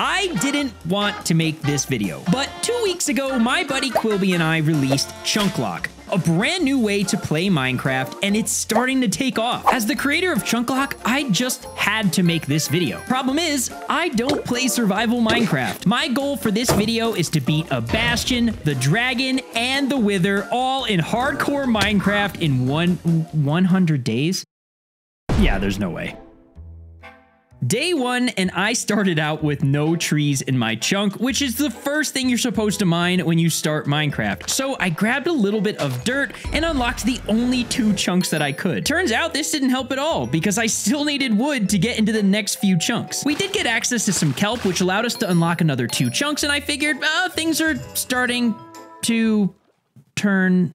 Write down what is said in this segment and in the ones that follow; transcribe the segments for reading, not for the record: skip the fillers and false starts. I didn't want to make this video, but 2 weeks ago, my buddy Quillbee and I released Chunklock, a brand new way to play Minecraft, and it's starting to take off. As the creator of Chunklock, I just had to make this video. Problem is, I don't play survival Minecraft. My goal for this video is to beat a Bastion, the Dragon, and the Wither all in hardcore Minecraft in 100 days? Yeah, there's no way. Day one, and I started out with no trees in my chunk, which is the first thing you're supposed to mine when you start Minecraft. So I grabbed a little bit of dirt and unlocked the only 2 chunks that I could. Turns out this didn't help at all because I still needed wood to get into the next few chunks. We did get access to some kelp, which allowed us to unlock another 2 chunks, and I figured, things are starting to turn...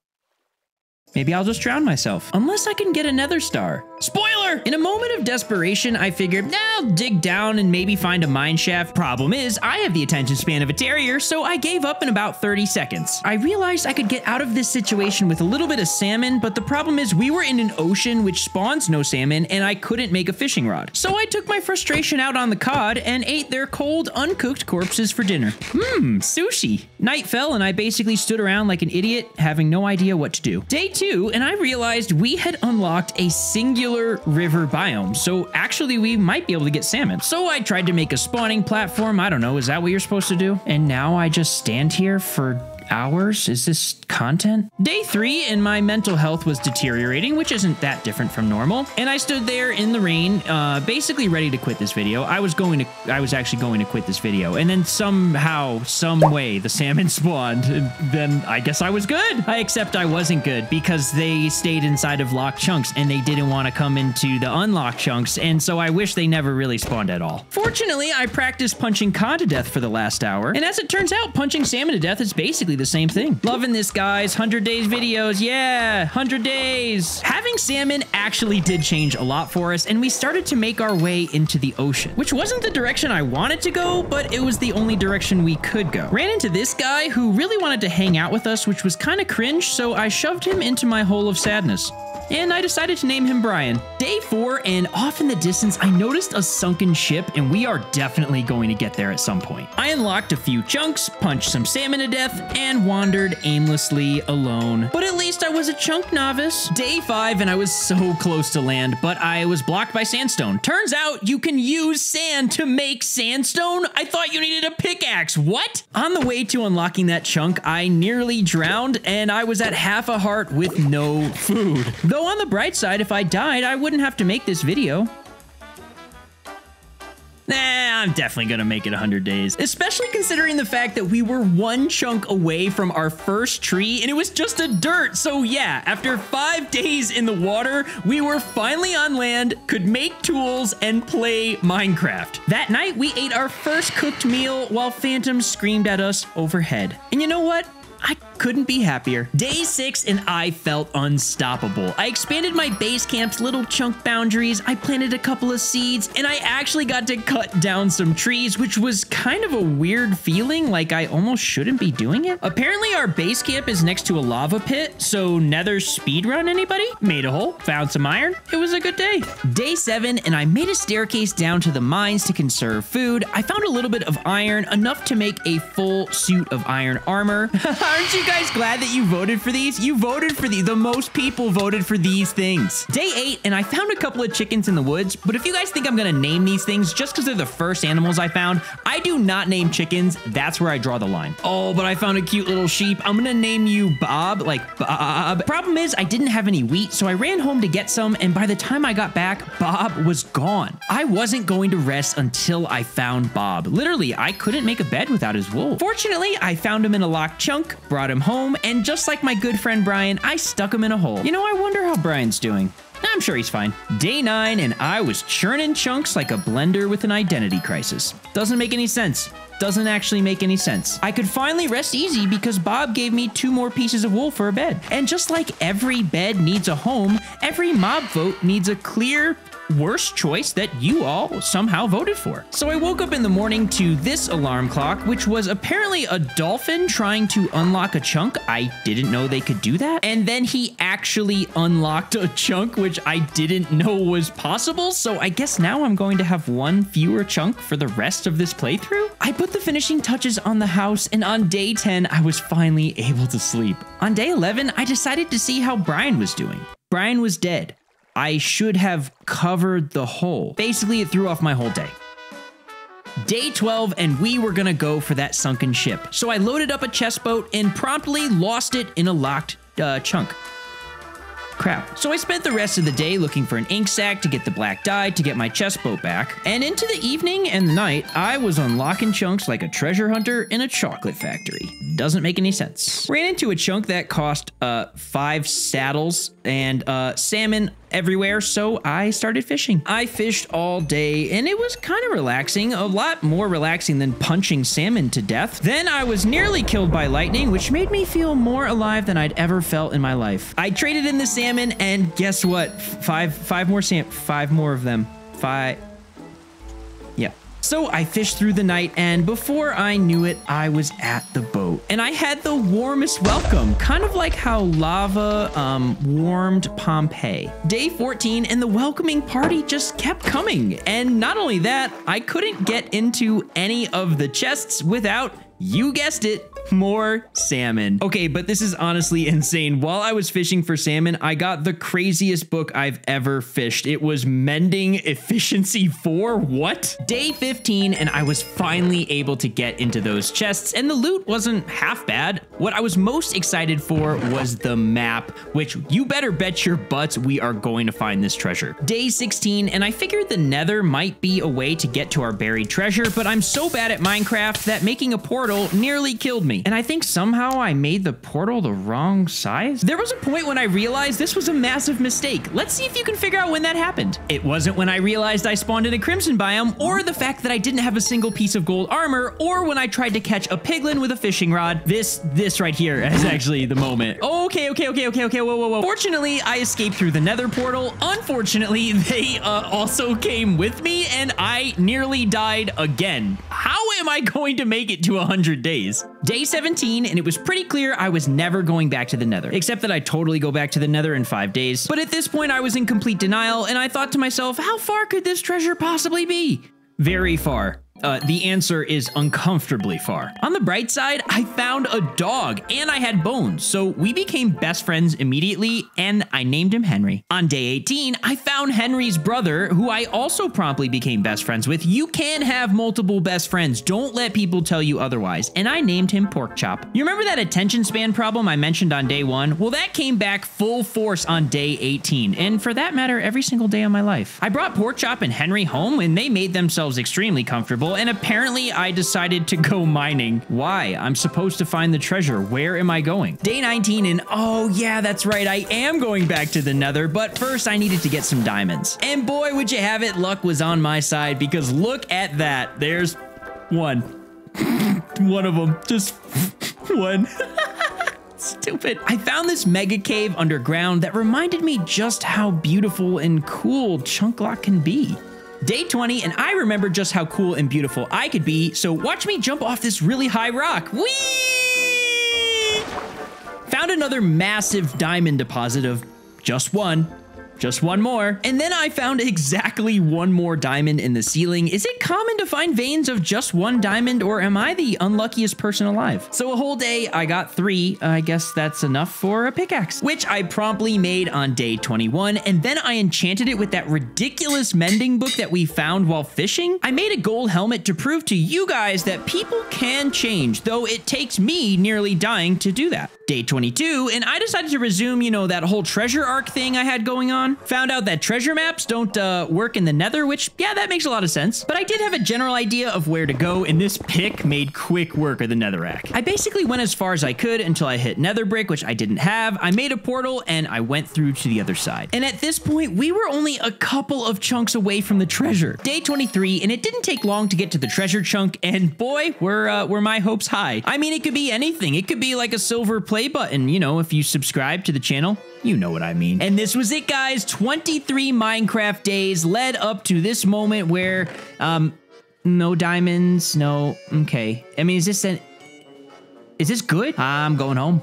Maybe I'll just drown myself. Unless I can get another star. Spoiler! In a moment of desperation, I figured, I'll dig down and maybe find a mine shaft. Problem is, I have the attention span of a terrier, so I gave up in about 30 seconds. I realized I could get out of this situation with a little bit of salmon, but the problem is we were in an ocean which spawns no salmon, and I couldn't make a fishing rod. So I took my frustration out on the cod and ate their cold, uncooked corpses for dinner. Mmm, sushi. Night fell, and I basically stood around like an idiot, having no idea what to do. Day two. And I realized we had unlocked a singular river biome, so actually we might be able to get salmon. So I tried to make a spawning platform. I don't know, is that what you're supposed to do? And now I just stand here for hours? Is this content? Day three, and my mental health was deteriorating, which isn't that different from normal. And I stood there in the rain, basically ready to quit this video. I was actually going to quit this video. And then somehow, some way, the salmon spawned. And then I guess I was good. Except I wasn't good because they stayed inside of locked chunks and they didn't want to come into the unlocked chunks. And so I wish they never really spawned at all. Fortunately, I practiced punching cod to death for the last hour. And as it turns out, punching salmon to death is basically the same thing. Loving this, guys. 100 days videos. Yeah, 100 days. Having salmon actually did change a lot for us, and we started to make our way into the ocean, which wasn't the direction I wanted to go, but it was the only direction we could go. Ran into this guy who really wanted to hang out with us, which was kind of cringe, so I shoved him into my hole of sadness. And I decided to name him Brian. Day four, and off in the distance, I noticed a sunken ship, and we are definitely going to get there at some point. I unlocked a few chunks, punched some salmon to death, and wandered aimlessly alone. But at least I was a chunk novice. Day five, and I was so close to land, but I was blocked by sandstone. Turns out you can use sand to make sandstone? I thought you needed a pickaxe. What? On the way to unlocking that chunk, I nearly drowned, and I was at half a heart with no food. Though on the bright side, if I died, I wouldn't have to make this video. I'm definitely gonna make it 100 days, especially considering the fact that we were 1 chunk away from our first tree and it was just a dirt. So yeah, after 5 days in the water, we were finally on land, could make tools and play Minecraft. That night, we ate our first cooked meal while phantoms screamed at us overhead. And you know what? I couldn't be happier. Day six, and I felt unstoppable. I expanded my base camp's little chunk boundaries, I planted a couple of seeds, and I actually got to cut down some trees, which was kind of a weird feeling, like I almost shouldn't be doing it. Apparently our base camp is next to a lava pit, so nether speedrun anybody? Made a hole, found some iron, it was a good day. Day seven, and I made a staircase down to the mines to conserve food. I found a little bit of iron, enough to make a full suit of iron armor. Aren't you guys glad that you voted for these? You voted for these. The most people voted for these things. Day eight, and I found a couple of chickens in the woods, but if you guys think I'm gonna name these things just because they're the first animals I found, I do not name chickens. That's where I draw the line. Oh, but I found a cute little sheep. I'm gonna name you Bob, like Bob. Problem is, I didn't have any wheat, so I ran home to get some, and by the time I got back, Bob was gone. I wasn't going to rest until I found Bob. Literally, I couldn't make a bed without his wool. Fortunately, I found him in a locked chunk, brought him home, and just like my good friend Brian, I stuck him in a hole. You know, I wonder how Brian's doing. I'm sure he's fine. Day nine, and I was churning chunks like a blender with an identity crisis. Doesn't make any sense. Doesn't actually make any sense. I could finally rest easy because Bob gave me 2 more pieces of wool for a bed. And just like every bed needs a home, every mob vote needs a clear worst choice that you all somehow voted for. So I woke up in the morning to this alarm clock, which was apparently a dolphin trying to unlock a chunk. I didn't know they could do that. And then he actually unlocked a chunk, which I didn't know was possible. So I guess now I'm going to have one fewer chunk for the rest of this playthrough. I put the finishing touches on the house, and on day 10, I was finally able to sleep. On day 11, I decided to see how Brian was doing. Brian was dead. I should have covered the hole. Basically, it threw off my whole day. Day 12, and we were gonna go for that sunken ship. So I loaded up a chest boat and promptly lost it in a locked chunk. Crap. So I spent the rest of the day looking for an ink sac to get the black dye to get my chest boat back. And into the evening and the night, I was unlocking chunks like a treasure hunter in a chocolate factory. Doesn't make any sense. Ran into a chunk that cost 5 saddles and salmon everywhere, so I started fishing. I fished all day, and it was kind of relaxing, a lot more relaxing than punching salmon to death. Then I was nearly killed by lightning, which made me feel more alive than I'd ever felt in my life. I traded in the salmon, and guess what? Five more of them. Yeah. So I fished through the night, and before I knew it, I was at the boat. And I had the warmest welcome, kind of like how lava warmed Pompeii. Day 14, and the welcoming party just kept coming. And not only that, I couldn't get into any of the chests without, you guessed it, more salmon. Okay, but this is honestly insane. While I was fishing for salmon, I got the craziest book I've ever fished. It was Mending Efficiency 4. What? Day 15, and I was finally able to get into those chests, and the loot wasn't half bad. What I was most excited for was the map, which you better bet your butts we are going to find this treasure. Day 16, and I figured the Nether might be a way to get to our buried treasure, but I'm so bad at Minecraft that making a portal nearly killed me. And I think somehow I made the portal the wrong size. There was a point when I realized this was a massive mistake. Let's see if you can figure out when that happened. It wasn't when I realized I spawned in a crimson biome, or the fact that I didn't have a single piece of gold armor, or when I tried to catch a piglin with a fishing rod. This right here is actually the moment. Okay, whoa. Fortunately, I escaped through the Nether portal. Unfortunately, they also came with me, and I nearly died again. How am I going to make it to 100 days? Day 17, and it was pretty clear I was never going back to the Nether, except that I totally go back to the Nether in 5 days. But at this point, I was in complete denial, and I thought to myself, how far could this treasure possibly be? Very far. The answer is uncomfortably far. On the bright side, I found a dog, and I had bones, so we became best friends immediately, and I named him Henry. On day 18, I found Henry's brother, who I also promptly became best friends with. You can have multiple best friends. Don't let people tell you otherwise, and I named him Porkchop. You remember that attention span problem I mentioned on day 1? Well, that came back full force on day 18, and for that matter, every single day of my life. I brought Porkchop and Henry home, and they made themselves extremely comfortable, and apparently I decided to go mining. Why? I'm supposed to find the treasure. Where am I going? Day 19, and oh yeah, that's right. I am going back to the Nether, but first I needed to get some diamonds. And boy, would you have it, luck was on my side, because look at that. There's one. One of them. Just one. Stupid. I found this mega cave underground that reminded me just how beautiful and cool Chunklock can be. Day 20, and I remember just how cool and beautiful I could be, so watch me jump off this really high rock. Whee! Found another massive diamond deposit of just one. Just one more. And then I found exactly one more diamond in the ceiling. Is it common to find veins of just one diamond, or am I the unluckiest person alive? So a whole day, I got 3. I guess that's enough for a pickaxe, which I promptly made on day 21. And then I enchanted it with that ridiculous mending book that we found while fishing. I made a gold helmet to prove to you guys that people can change, though it takes me nearly dying to do that. Day 22, and I decided to resume, you know, that whole treasure arc thing I had going on. Found out that treasure maps don't work in the Nether, which, yeah, that makes a lot of sense. But I did have a general idea of where to go, and this pick made quick work of the Netherrack. I basically went as far as I could until I hit Nether brick, which I didn't have. I made a portal, and I went through to the other side. And at this point, we were only a couple of chunks away from the treasure. Day 23, and it didn't take long to get to the treasure chunk, and boy, were my hopes high. I mean, it could be anything. It could be like a silver plate button, you know, if you subscribe to the channel, you know what I mean. And this was it, guys. guys, 23 Minecraft days led up to this moment where, no diamonds, no, okay. I mean, is this good? I'm going home.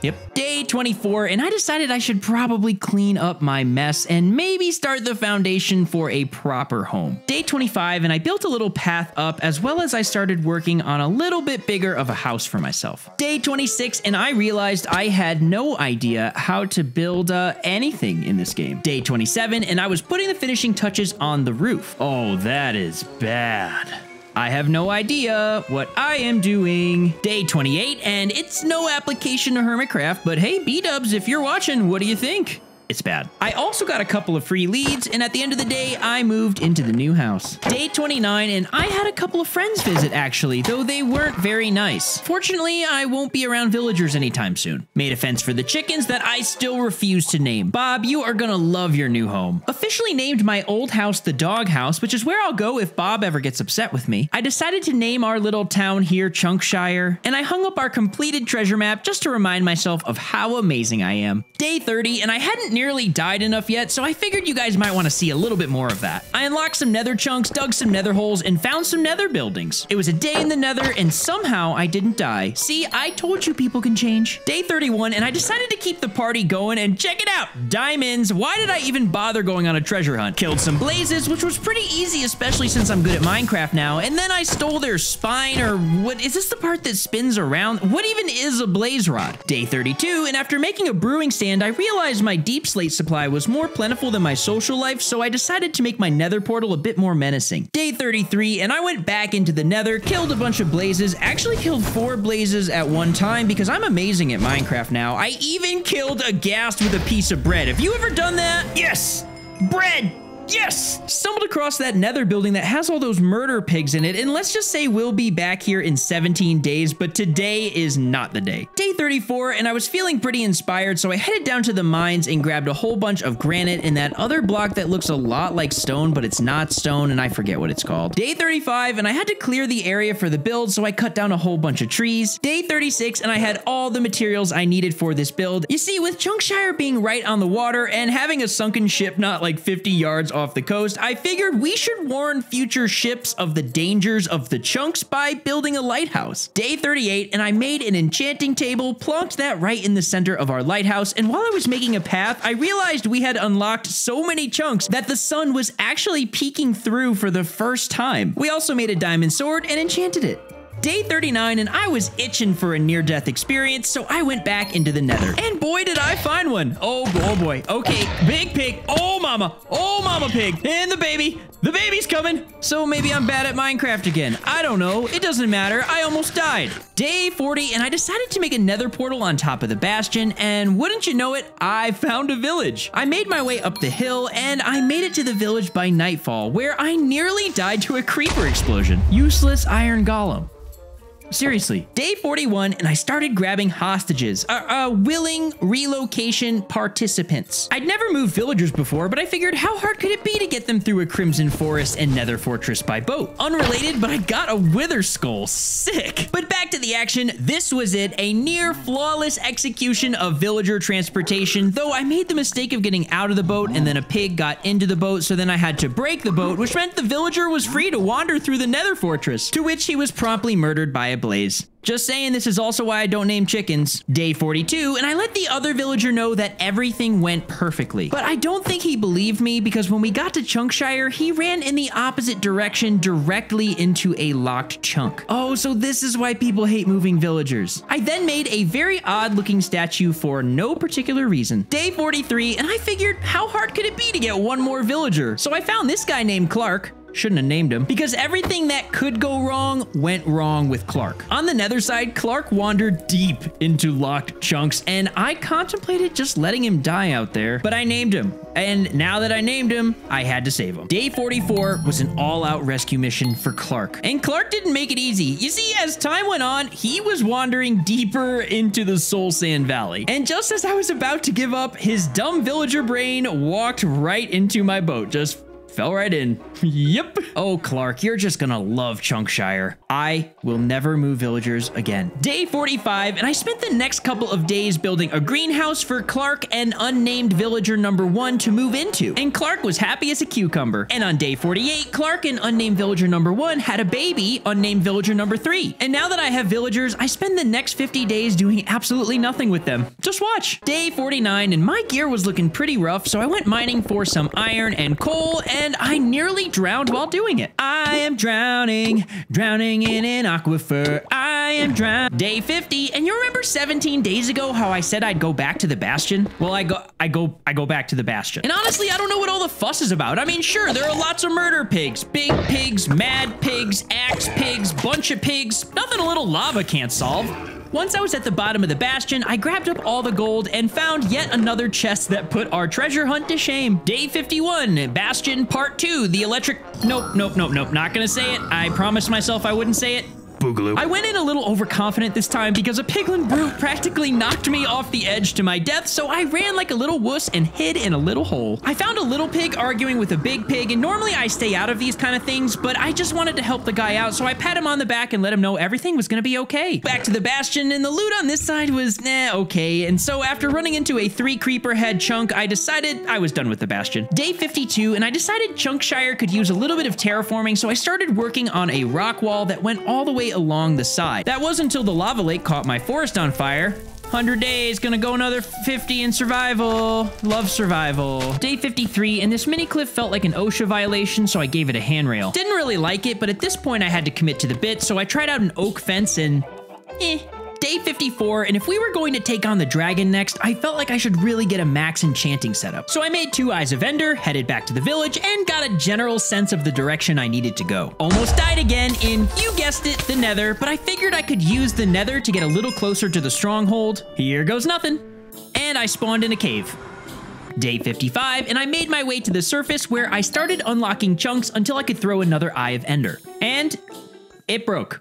Yep. Day 24, and I decided I should probably clean up my mess and maybe start the foundation for a proper home. Day 25, and I built a little path up, as well as I started working on a little bit bigger of a house for myself. Day 26, and I realized I had no idea how to build anything in this game. Day 27, and I was putting the finishing touches on the roof. Oh, that is bad. I have no idea what I am doing. Day 28, and it's no application to Hermitcraft, but hey, B-Dubs, if you're watching, what do you think? It's bad. I also got a couple of free leads, and at the end of the day, I moved into the new house. Day 29, and I had a couple of friends visit, actually, though they weren't very nice. Fortunately, I won't be around villagers anytime soon. Made a fence for the chickens that I still refuse to name. Bob, you are gonna love your new home. Officially named my old house the Dog House, which is where I'll go if Bob ever gets upset with me. I decided to name our little town here Chunkshire, and I hung up our completed treasure map just to remind myself of how amazing I am. Day 30, and I hadn't nearly died enough yet, so I figured you guys might want to see a little bit more of that. I unlocked some nether chunks, dug some nether holes, and found some nether buildings. It was a day in the nether, and somehow I didn't die. See, I told you people can change. Day 31, and I decided to keep the party going, and check it out! Diamonds! Why did I even bother going on a treasure hunt? Killed some blazes, which was pretty easy, especially since I'm good at Minecraft now, and then I stole their spine, or what? Is this the part that spins around? What even is a blaze rod? Day 32, and after making a brewing stand, I realized my deep slate supply was more plentiful than my social life, so I decided to make my nether portal a bit more menacing. Day 33, and I went back into the nether, killed a bunch of blazes, actually killed 4 blazes at one time because I'm amazing at Minecraft now. I even killed a ghast with a piece of bread. Have you ever done that? Yes! Bread! Yes! Stumbled across that nether building that has all those murder pigs in it, and let's just say we'll be back here in 17 days, but today is not the day. Day 34, and I was feeling pretty inspired, so I headed down to the mines and grabbed a whole bunch of granite and that other block that looks a lot like stone, but it's not stone, and I forget what it's called. Day 35, and I had to clear the area for the build, so I cut down a whole bunch of trees. Day 36, and I had all the materials I needed for this build. You see, with Chunkshire being right on the water and having a sunken ship not like 50 yards off the coast, I figured we should warn future ships of the dangers of the chunks by building a lighthouse. Day 38, and I made an enchanting table, plonked that right in the center of our lighthouse, and while I was making a path, I realized we had unlocked so many chunks that the sun was actually peeking through for the first time. We also made a diamond sword and enchanted it. Day 39, and I was itching for a near-death experience, so I went back into the nether. And boy, did I find one. Oh boy. Okay, big pig. Oh mama. Oh mama pig. And the baby. The baby's coming. So maybe I'm bad at Minecraft again. I don't know. It doesn't matter. I almost died. Day 40, and I decided to make a nether portal on top of the bastion, and wouldn't you know it, I found a village. I made my way up the hill, and I made it to the village by nightfall, where I nearly died to a creeper explosion. Useless iron golem. Seriously. Day 41, and I started grabbing hostages. Willing relocation participants. I'd never moved villagers before, but I figured how hard could it be to get them through a crimson forest and nether fortress by boat? Unrelated, but I got a wither skull. Sick. But back to the action. This was it. A near flawless execution of villager transportation, though I made the mistake of getting out of the boat, and then a pig got into the boat, so then I had to break the boat, which meant the villager was free to wander through the nether fortress, to which he was promptly murdered by a blaze. Just saying, this is also why I don't name chickens. Day 42, and I let the other villager know that everything went perfectly. But I don't think he believed me, because when we got to Chunkshire, he ran in the opposite direction directly into a locked chunk. Oh, so this is why people hate moving villagers. I then made a very odd looking statue for no particular reason. Day 43, and I figured how hard could it be to get one more villager? So I found this guy named Clark. Shouldn't have named him, because everything that could go wrong went wrong with Clark. On the nether side, Clark wandered deep into locked chunks, and I contemplated just letting him die out there, but I named him. And now that I named him, I had to save him. Day 44 was an all-out rescue mission for Clark. And Clark didn't make it easy. You see, as time went on, he was wandering deeper into the Soul Sand Valley. And just as I was about to give up, his dumb villager brain walked right into my boat, just fell right in. Yep. Oh, Clark, you're just gonna love Chunkshire. I will never move villagers again. Day 45, and I spent the next couple of days building a greenhouse for Clark and unnamed villager #1 to move into. And Clark was happy as a cucumber. And on day 48, Clark and unnamed villager #1 had a baby, unnamed villager #3. And now that I have villagers, I spend the next 50 days doing absolutely nothing with them. Just watch. Day 49, and my gear was looking pretty rough, so I went mining for some iron and coal, and I nearly drowned while doing it. I am drowning, drowning in an aquifer. I am drowning. Day 50, and you remember 17 days ago how I said I'd go back to the Bastion? Well, I go back to the Bastion. And honestly, I don't know what all the fuss is about. I mean, sure, there are lots of murder pigs, big pigs, mad pigs, axe pigs, bunch of pigs. Nothing a little lava can't solve. Once I was at the bottom of the Bastion, I grabbed up all the gold and found yet another chest that put our treasure hunt to shame. Day 51, Bastion Part 2, the electric... Nope, not gonna say it. I promised myself I wouldn't say it. Boogaloo. I went in a little overconfident this time because a piglin brute practically knocked me off the edge to my death, so I ran like a little wuss and hid in a little hole. I found a little pig arguing with a big pig, and normally I stay out of these kind of things, but I just wanted to help the guy out, so I pat him on the back and let him know everything was gonna be okay. Back to the Bastion, and the loot on this side was, nah, okay, and so after running into a 3 creeper head chunk, I decided I was done with the Bastion. Day 52, and I decided Chunkshire could use a little bit of terraforming, so I started working on a rock wall that went all the way along the side. That was until the lava lake caught my forest on fire. 100 days, gonna go another 50 in survival. Love survival. Day 53, and this mini cliff felt like an OSHA violation, so I gave it a handrail. Didn't really like it, but at this point I had to commit to the bit, so I tried out an oak fence and eh. Day 54, and if we were going to take on the dragon next, I felt like I should really get a max enchanting setup. So I made 2 Eyes of Ender, headed back to the village, and got a general sense of the direction I needed to go. Almost died again in, you guessed it, the Nether, but I figured I could use the Nether to get a little closer to the stronghold. Here goes nothing. And I spawned in a cave. Day 55, and I made my way to the surface where I started unlocking chunks until I could throw another Eye of Ender. And it broke.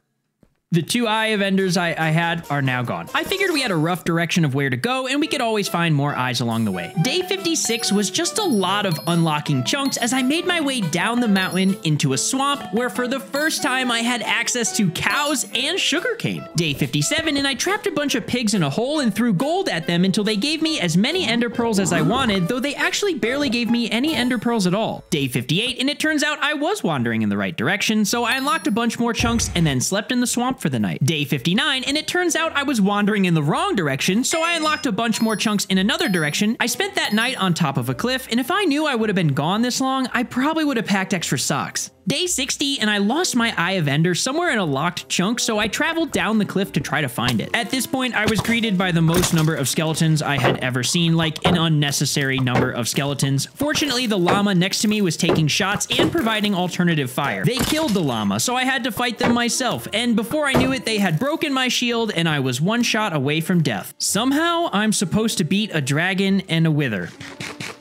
The 2 Eye of Enders I had are now gone. I figured we had a rough direction of where to go, and we could always find more eyes along the way. Day 56 was just a lot of unlocking chunks as I made my way down the mountain into a swamp where for the first time I had access to cows and sugarcane. Day 57, and I trapped a bunch of pigs in a hole and threw gold at them until they gave me as many ender pearls as I wanted, though they actually barely gave me any ender pearls at all. Day 58, and it turns out I was wandering in the right direction, so I unlocked a bunch more chunks and then slept in the swamp for the night. Day 59, and it turns out I was wandering in the wrong direction, so I unlocked a bunch more chunks in another direction. I spent that night on top of a cliff, and if I knew I would have been gone this long, I probably would have packed extra socks. Day 60, and I lost my Eye of Ender somewhere in a locked chunk, so I traveled down the cliff to try to find it. At this point, I was greeted by the most number of skeletons I had ever seen, like an unnecessary number of skeletons. Fortunately, the llama next to me was taking shots and providing alternative fire. They killed the llama, so I had to fight them myself, and before I knew it, they had broken my shield, and I was one shot away from death. Somehow, I'm supposed to beat a dragon and a wither.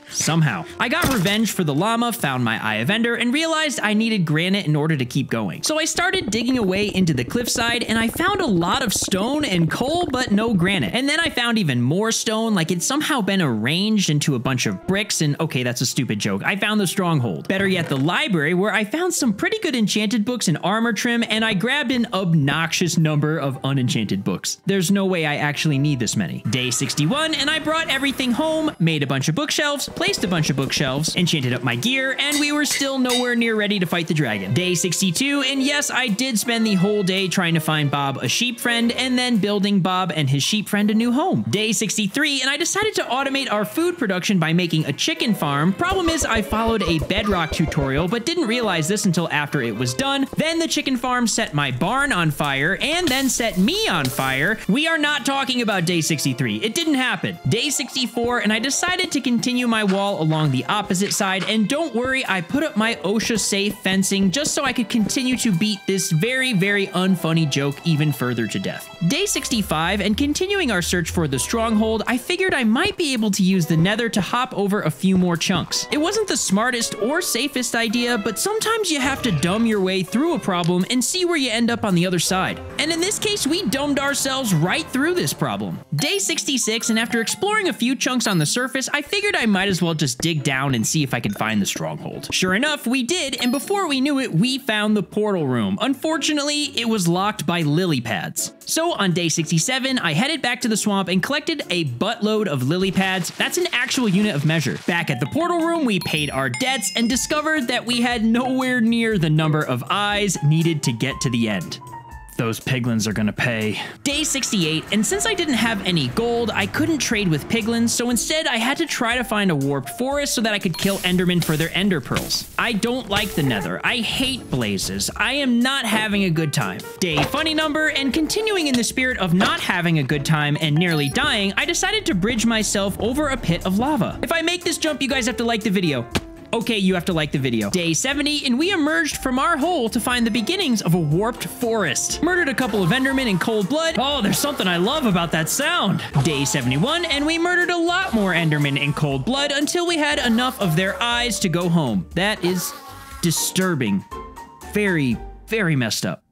Somehow. I got revenge for the llama, found my Eye of Ender, and realized I needed granite in order to keep going. So I started digging away into the cliffside, and I found a lot of stone and coal, but no granite. And then I found even more stone, like it'd somehow been arranged into a bunch of bricks, and okay, that's a stupid joke. I found the stronghold. Better yet, the library, where I found some pretty good enchanted books and armor trim, and I grabbed an obnoxious number of unenchanted books. There's no way I actually need this many. Day 61, and I brought everything home, made a bunch of bookshelves, placed a bunch of bookshelves, enchanted up my gear, and we were still nowhere near ready to fight the dragon. Day 62, and yes, I did spend the whole day trying to find Bob a sheep friend, and then building Bob and his sheep friend a new home. Day 63, and I decided to automate our food production by making a chicken farm. Problem is, I followed a bedrock tutorial, but didn't realize this until after it was done. Then the chicken farm set my barn on fire, and then set me on fire. We are not talking about day 63. It didn't happen. Day 64, and I decided to continue my wall along the opposite side, and don't worry, I put up my OSHA safe fencing just so I could continue to beat this very, very unfunny joke even further to death. Day 65, and continuing our search for the stronghold, I figured I might be able to use the Nether to hop over a few more chunks. It wasn't the smartest or safest idea, but sometimes you have to dumb your way through a problem and see where you end up on the other side. And in this case, we dumbed ourselves right through this problem. Day 66, and after exploring a few chunks on the surface, I figured I might as well well just dig down and see if I can find the stronghold. Sure enough, we did, and before we knew it, we found the portal room. Unfortunately, it was locked by lily pads. So on day 67, I headed back to the swamp and collected a buttload of lily pads. That's an actual unit of measure. Back at the portal room, we paid our debts and discovered that we had nowhere near the number of eyes needed to get to the end. Those piglins are gonna pay. Day 68, and since I didn't have any gold, I couldn't trade with piglins, so instead I had to try to find a warped forest so that I could kill endermen for their ender pearls. I don't like the nether. I hate blazes. I am not having a good time. Day funny number, and continuing in the spirit of not having a good time and nearly dying, I decided to bridge myself over a pit of lava. If I make this jump, you guys have to like the video. Okay, you have to like the video. Day 70, and we emerged from our hole to find the beginnings of a warped forest. Murdered a couple of endermen in cold blood. Oh, there's something I love about that sound. Day 71, and we murdered a lot more endermen in cold blood until we had enough of their eyes to go home. That is disturbing. Very, very messed up.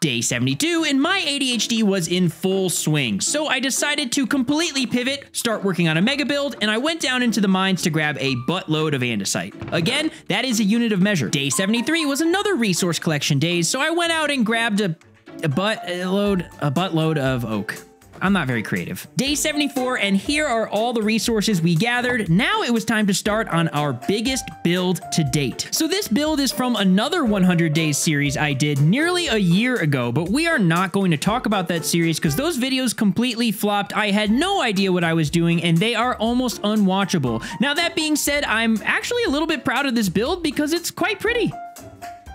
Day 72, and my ADHD was in full swing, so I decided to completely pivot, start working on a mega build, and I went down into the mines to grab a buttload of andesite. Again, that is a unit of measure. Day 73 was another resource collection day, so I went out and grabbed a buttload of oak. I'm not very creative. Day 74, and here are all the resources we gathered. Now it was time to start on our biggest build to date. So this build is from another 100 Days series I did nearly a year ago, but we are not going to talk about that series because those videos completely flopped. I had no idea what I was doing, and they are almost unwatchable. Now that being said, I'm actually a little bit proud of this build because it's quite pretty.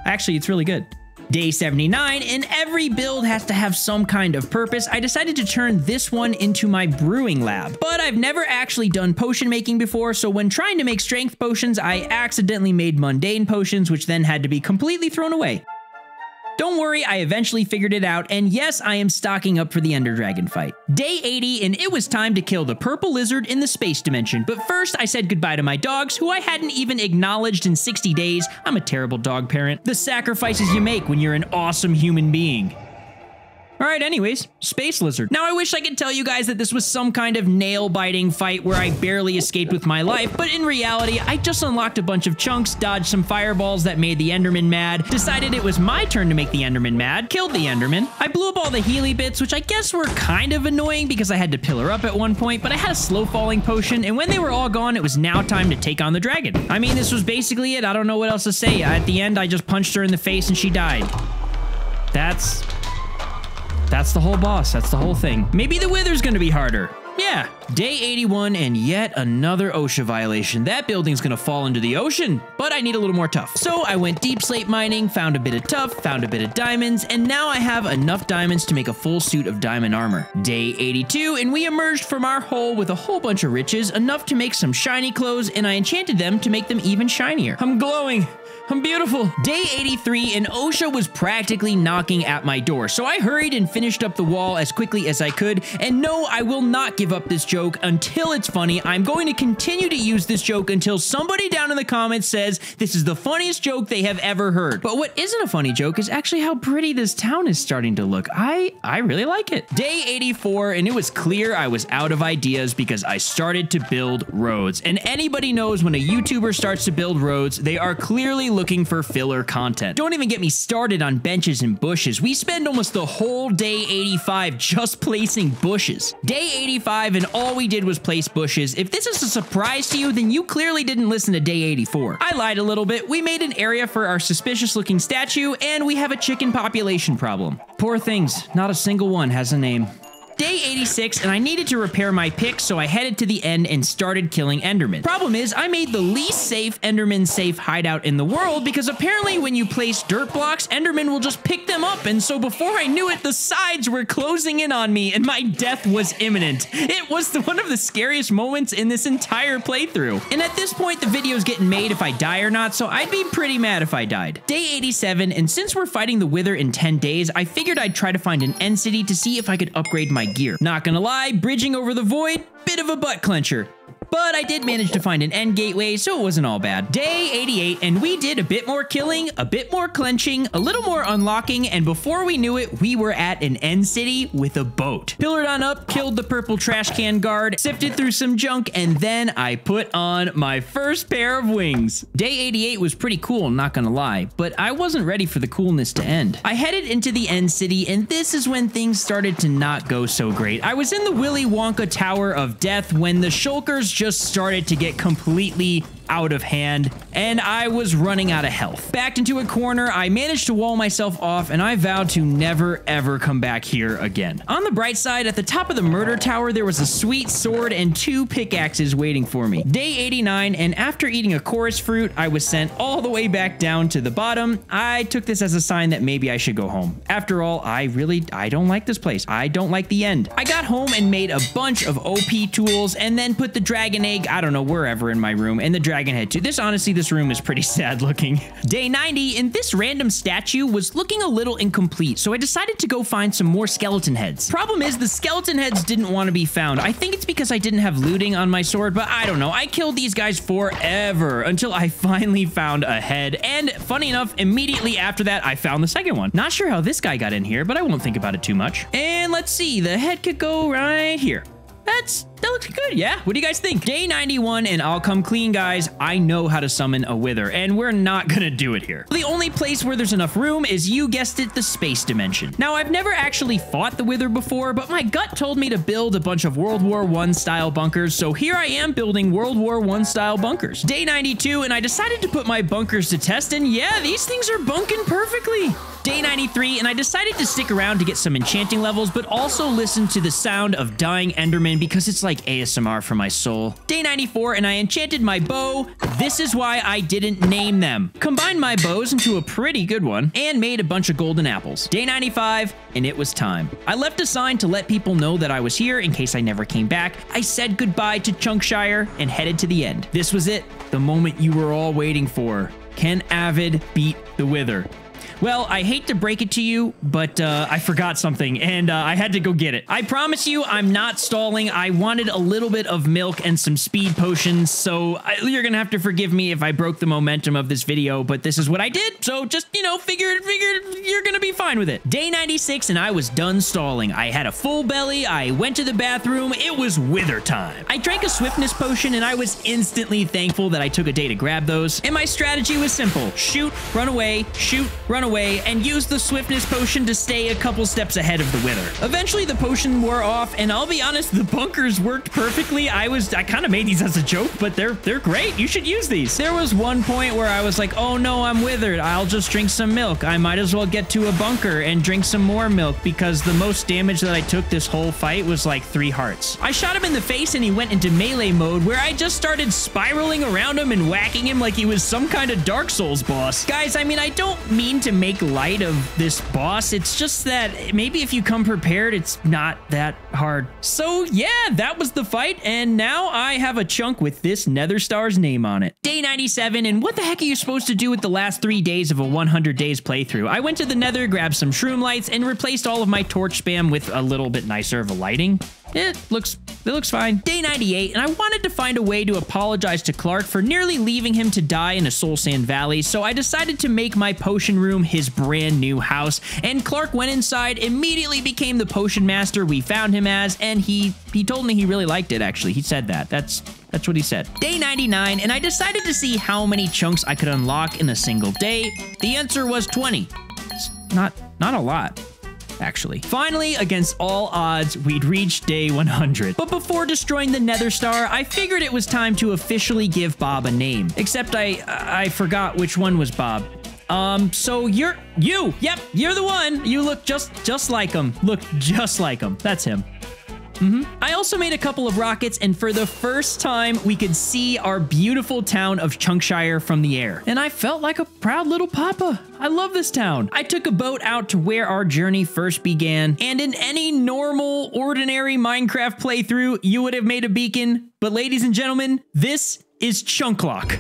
Actually, it's really good. Day 79, and every build has to have some kind of purpose. I decided to turn this one into my brewing lab, but I've never actually done potion making before, so when trying to make strength potions, I accidentally made mundane potions, which then had to be completely thrown away. Don't worry, I eventually figured it out, and yes, I am stocking up for the Ender Dragon fight. Day 80, and it was time to kill the purple lizard in the space dimension, but first I said goodbye to my dogs, who I hadn't even acknowledged in 60 days. I'm a terrible dog parent. The sacrifices you make when you're an awesome human being. All right, anyways, space lizard. Now I wish I could tell you guys that this was some kind of nail-biting fight where I barely escaped with my life, but in reality, I just unlocked a bunch of chunks, dodged some fireballs that made the enderman mad, decided it was my turn to make the enderman mad, killed the enderman. I blew up all the Healy bits, which I guess were kind of annoying because I had to pillar up at one point, but I had a slow-falling potion, and when they were all gone, it was now time to take on the dragon. I mean, this was basically it. I don't know what else to say. At the end, I just punched her in the face and she died. That's the whole boss. That's the whole thing. Maybe the Wither's gonna be harder. Yeah. Day 81, and yet another OSHA violation. That building's gonna fall into the ocean, but I need a little more tuff. So I went deep slate mining, found a bit of tuff, found a bit of diamonds, and now I have enough diamonds to make a full suit of diamond armor. Day 82, and we emerged from our hole with a whole bunch of riches, enough to make some shiny clothes, and I enchanted them to make them even shinier. I'm glowing. I'm beautiful. Day 83, and OSHA was practically knocking at my door, so I hurried and finished up the wall as quickly as I could, and no, I will not give up this joke until it's funny. I'm going to continue to use this joke until somebody down in the comments says this is the funniest joke they have ever heard. But what isn't a funny joke is actually how pretty this town is starting to look. I really like it. Day 84, and it was clear I was out of ideas because I started to build roads, and anybody knows when a YouTuber starts to build roads, they are clearly looking for filler content. Don't even get me started on benches and bushes. We spend almost the whole day 85 just placing bushes. Day 85, and all we did was place bushes. If this is a surprise to you, then you clearly didn't listen to day 84. I lied a little bit. We made an area for our suspicious looking statue, and we have a chicken population problem. Poor things, not a single one has a name. Day 86, and I needed to repair my pick, so I headed to the end and started killing endermen. Problem is, I made the least safe enderman safe hideout in the world because apparently when you place dirt blocks, endermen will just pick them up, and so before I knew it, the sides were closing in on me, and my death was imminent. It was one of the scariest moments in this entire playthrough. And at this point, the video's getting made if I die or not, so I'd be pretty mad if I died. Day 87, and since we're fighting the Wither in 10 days, I figured I'd try to find an end city to see if I could upgrade my gear. Not gonna lie, bridging over the void, bit of a butt clencher. But I did manage to find an end gateway, so it wasn't all bad. Day 88, and we did a bit more killing, a bit more clenching, a little more unlocking, and before we knew it, we were at an end city with a boat. Pillared on up, killed the purple trash can guard, sifted through some junk, and then I put on my first pair of wings. Day 88 was pretty cool, I'm not gonna lie, but I wasn't ready for the coolness to end. I headed into the end city, and this is when things started to not go so great. I was in the Willy Wonka Tower of Death when the shulkers just started to get completely out of hand, and I was running out of health. Backed into a corner, I managed to wall myself off, and I vowed to never ever come back here again. On the bright side, at the top of the murder tower, there was a sweet sword and 2 pickaxes waiting for me. Day 89, and after eating a chorus fruit, I was sent all the way back down to the bottom. I took this as a sign that maybe I should go home. After all, I don't like this place. I don't like the end. I got home and made a bunch of OP tools, and then put the dragon egg, I don't know, wherever in my room, and the dragon head too. Honestly, this room is pretty sad looking. Day 90, and this random statue was looking a little incomplete, so I decided to go find some more skeleton heads. Problem is, the skeleton heads didn't want to be found. I think it's because I didn't have looting on my sword, but I don't know. I killed these guys forever until I finally found a head, and funny enough, immediately after that, I found the second one. Not sure how this guy got in here, but I won't think about it too much. And let's see, the head could go right here. That looks good, yeah? What do you guys think? Day 91, and I'll come clean, guys. I know how to summon a Wither, and we're not gonna do it here. The only place where there's enough room is, you guessed it, the space dimension. Now, I've never actually fought the Wither before, but my gut told me to build a bunch of World War I style bunkers, so here I am building World War I style bunkers. Day 92, and I decided to put my bunkers to test, and yeah, these things are bunking perfectly. Day 93, and I decided to stick around to get some enchanting levels, but also listen to the sound of dying Enderman because it's like ASMR for my soul. Day 94, and I enchanted my bow. This is why I didn't name them. Combined my bows into a pretty good one and made a bunch of golden apples. Day 95, and it was time. I left a sign to let people know that I was here in case I never came back. I said goodbye to Chunkshire and headed to the end. This was it, the moment you were all waiting for. Can Avid beat the Wither? Well, I hate to break it to you, but I forgot something, and I had to go get it. I promise you, I'm not stalling. I wanted a little bit of milk and some speed potions, so you're gonna have to forgive me if I broke the momentum of this video, but this is what I did, so just, you know, figure you're gonna be fine with it. Day 96, and I was done stalling. I had a full belly, I went to the bathroom, it was Wither time. I drank a swiftness potion, and I was instantly thankful that I took a day to grab those, and my strategy was simple. Shoot, run away, and used the swiftness potion to stay a couple steps ahead of the Wither. Eventually, the potion wore off, and I'll be honest, the bunkers worked perfectly. I kind of made these as a joke, but they're great. You should use these. There was one point where I was like, oh no, I'm withered. I'll just drink some milk. I might as well get to a bunker and drink some more milk because the most damage that I took this whole fight was like 3 hearts. I shot him in the face, and he went into melee mode where I just started spiraling around him and whacking him like he was some kind of Dark Souls boss. Guys, I mean, I don't mean to make light of this boss. It's just that maybe if you come prepared, it's not that hard. So yeah, that was the fight, and now I have a chunk with this Nether Star's name on it. Day 97, and what the heck are you supposed to do with the last 3 days of a 100 days playthrough? I went to the Nether, grabbed some shroom lights, and replaced all of my torch spam with a little bit nicer of a lighting. It looks fine. Day 98, and I wanted to find a way to apologize to Clark for nearly leaving him to die in a soul sand valley, so I decided to make my potion room his brand new house, and Clark went inside, immediately became the potion master we found him as, and he told me he really liked it, actually. He said that. That's what he said. Day 99, and I decided to see how many chunks I could unlock in a single day. The answer was 20. It's not a lot, actually. Finally, against all odds, we'd reached day 100. But before destroying the Nether Star, I figured it was time to officially give Bob a name. Except I forgot which one was Bob. So you're the one. You look just like him. Look just like him. That's him. I also made a couple of rockets, and for the first time, we could see our beautiful town of Chunkshire from the air. And I felt like a proud little papa. I love this town. I took a boat out to where our journey first began, and in any normal, ordinary Minecraft playthrough, you would have made a beacon. But ladies and gentlemen, this is Chunklock.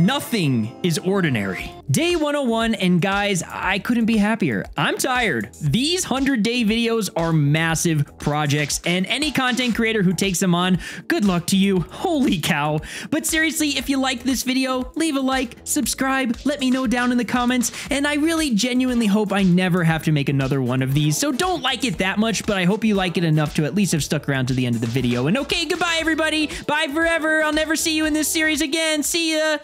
Nothing is ordinary. Day 101, and guys, I couldn't be happier. I'm tired. These 100-day videos are massive projects, and any content creator who takes them on, good luck to you. Holy cow. But seriously, if you liked this video, leave a like, subscribe, let me know down in the comments, and I really genuinely hope I never have to make another one of these, so don't like it that much, but I hope you like it enough to at least have stuck around to the end of the video. And okay, goodbye, everybody. Bye forever. I'll never see you in this series again. See ya.